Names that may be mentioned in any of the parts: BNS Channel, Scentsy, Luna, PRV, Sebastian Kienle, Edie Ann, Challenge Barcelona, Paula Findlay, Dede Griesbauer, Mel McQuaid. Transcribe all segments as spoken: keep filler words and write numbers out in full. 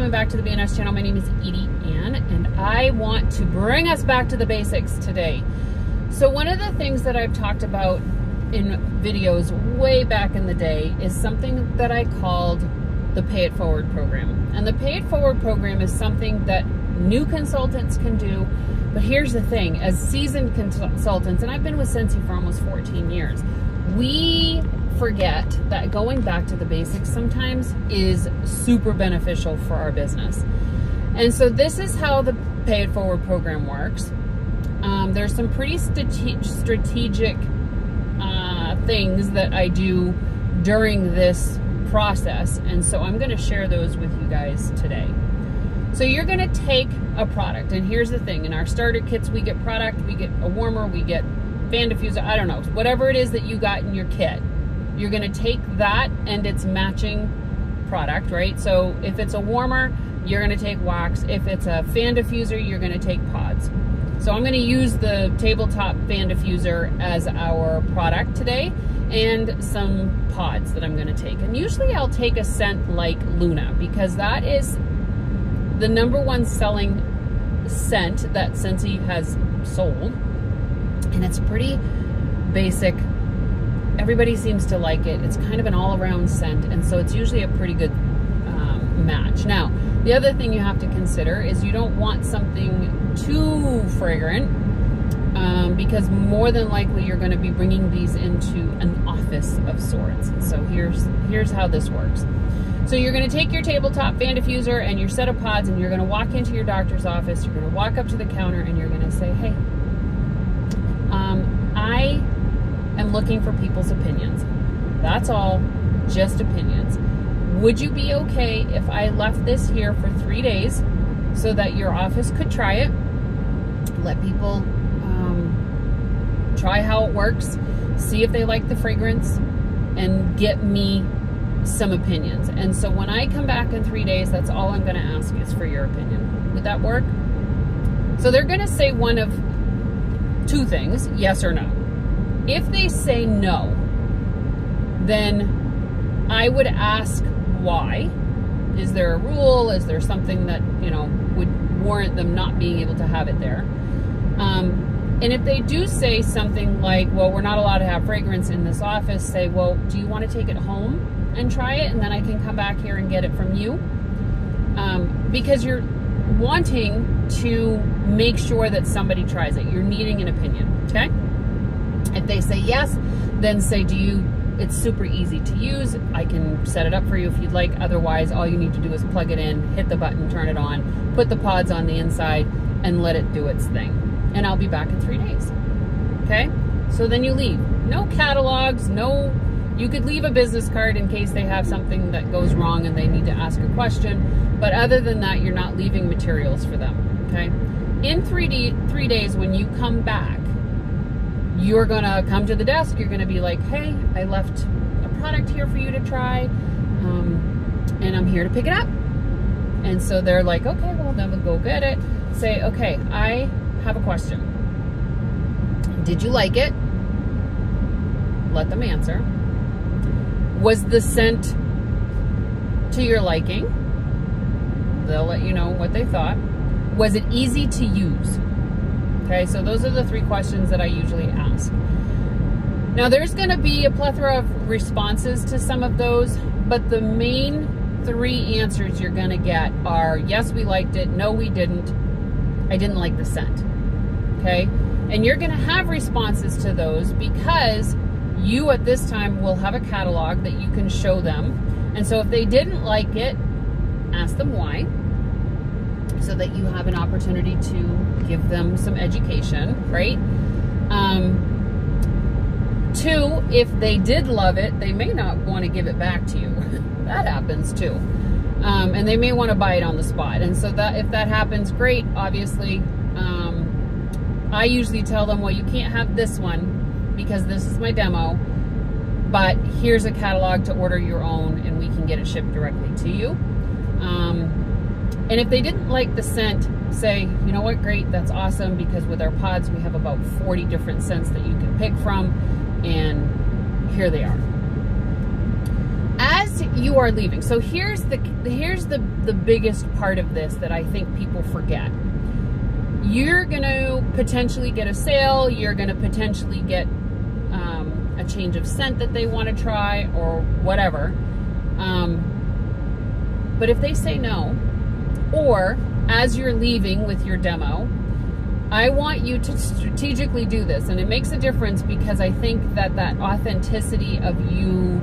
coming back to the B N S channel. My name is Edie Ann, and I want to bring us back to the basics today. So one of the things that I've talked about in videos way back in the day is something that I called the Pay It Forward program. And the Pay It Forward program is something that new consultants can do. But here's the thing, as seasoned consultants, and I've been with Scentsy for almost fourteen years, we forget that going back to the basics sometimes is super beneficial for our business. And so this is how the Pay It Forward program works. Um, there's some pretty strate strategic uh, things that I do during this process. And so I'm gonna share those with you guys today. So you're gonna take a product, and here's the thing, in our starter kits, we get product, we get a warmer, we get fan diffuser, I don't know, whatever it is that you got in your kit, you're gonna take that and its matching product, right? So if it's a warmer, you're gonna take wax. If it's a fan diffuser, you're gonna take pods. So I'm gonna use the tabletop fan diffuser as our product today, and some pods that I'm gonna take. And usually I'll take a scent like Luna, because that is the number one selling scent that Scentsy has sold. And it's pretty basic. Everybody seems to like it. It's kind of an all-around scent, and so it's usually a pretty good um, match. Now, the other thing you have to consider is you don't want something too fragrant, um, because more than likely you're going to be bringing these into an office of sorts. And so here's, here's how this works. So you're going to take your tabletop fan diffuser and your set of pods, and you're going to walk into your doctor's office, you're going to walk up to the counter, and you're going to say, hey, um, I am looking for people's opinions. That's all, just opinions. Would you be okay if I left this here for three days so that your office could try it? Let people um, try how it works, see if they like the fragrance, and get me some opinions. And so when I come back in three days, that's all I'm going to ask is for your opinion. Would that work? So they're going to say one of two things, yes or no. If they say no, then I would ask why. Is there a rule? Is there something that, you know, would warrant them not being able to have it there? Um, and if they do say something like, well, we're not allowed to have fragrance in this office, say, well, do you want to take it home and try it, and then I can come back here and get it from you? Um, because you're wanting to make sure that somebody tries it. You're needing an opinion, okay? If they say yes, then say, do you, it's super easy to use. I can set it up for you if you'd like. Otherwise, all you need to do is plug it in, hit the button, turn it on, put the pods on the inside, and let it do its thing. And I'll be back in three days, okay? So then you leave. No catalogs, no. You could leave a business card in case they have something that goes wrong and they need to ask a question. But other than that, you're not leaving materials for them, okay? In three days, when you come back, you're gonna come to the desk, you're gonna be like, hey, I left a product here for you to try, um, and I'm here to pick it up. And so they're like, okay, well, then we'll go get it. Say, okay, I have a question. Did you like it? Let them answer. Was the scent to your liking? They'll let you know what they thought. Was it easy to use? Okay, so those are the three questions that I usually ask. Now there's gonna be a plethora of responses to some of those, but the main three answers you're gonna get are, yes, we liked it, no, we didn't, I didn't like the scent, okay? And you're gonna have responses to those because you at this time will have a catalog that you can show them. And so if they didn't like it, ask them why, so that you have an opportunity to give them some education, right? Um, two, if they did love it, they may not want to give it back to you. That happens too. Um, and they may want to buy it on the spot. And so that if that happens, great, obviously. Um, I usually tell them, well, you can't have this one, because this is my demo, but here's a catalog to order your own, and we can get it shipped directly to you. Um, and if they didn't like the scent, say, you know what, great, that's awesome, because with our pods, we have about forty different scents that you can pick from, and here they are. As you are leaving. So here's the here's the the biggest part of this that I think people forget. You're gonna potentially get a sale, you're gonna potentially get um, a change of scent that they want to try or whatever, um, but if they say no, or as you're leaving with your demo, I want you to strategically do this. And it makes a difference, because I think that that authenticity of you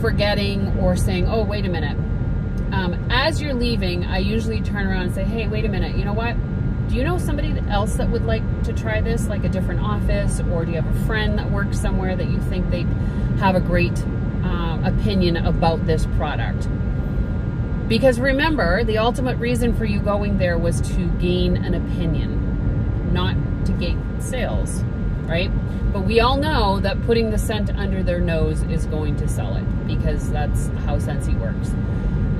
forgetting or saying, oh, wait a minute. Um, as you're leaving, I usually turn around and say, hey, wait a minute. You know what? Do you know somebody else that would like to try this, like a different office? Or do you have a friend that works somewhere that you think they have a great uh, opinion about this product? Because remember, the ultimate reason for you going there was to gain an opinion, not to gain sales, right? But we all know that putting the scent under their nose is going to sell it, because that's how Scentsy works.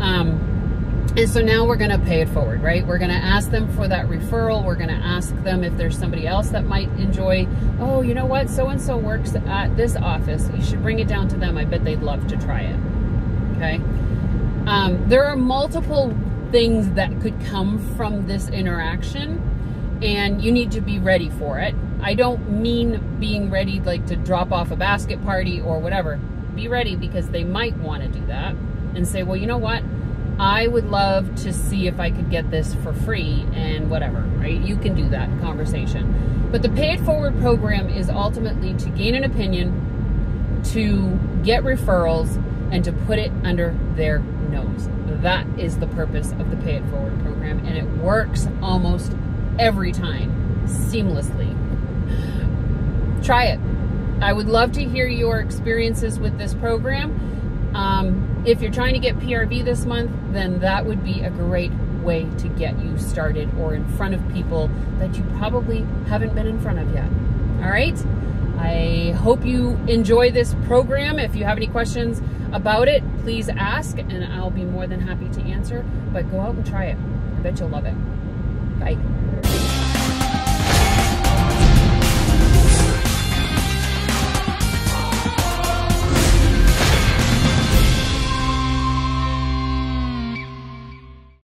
Um, and so now we're gonna pay it forward, right? We're gonna ask them for that referral. We're gonna ask them if there's somebody else that might enjoy, oh, you know what? So-and-so works at this office. You should bring it down to them. I bet they'd love to try it, okay? Um, there are multiple things that could come from this interaction, and you need to be ready for it. I don't mean being ready like to drop off a basket party or whatever. Be ready, because they might want to do that and say, well, you know what? I would love to see if I could get this for free and whatever, right? You can do that conversation. But the Pay It Forward program is ultimately to gain an opinion, to get referrals, and to put it under their nose. That is the purpose of the Pay It Forward program, and it works almost every time seamlessly. Try it. I would love to hear your experiences with this program. Um, if you're trying to get P R V this month, then that would be a great way to get you started or in front of people that you probably haven't been in front of yet. All right? I hope you enjoy this program. If you have any questions about it, please ask, and I'll be more than happy to answer. But go out and try it. I bet you'll love it. Bye.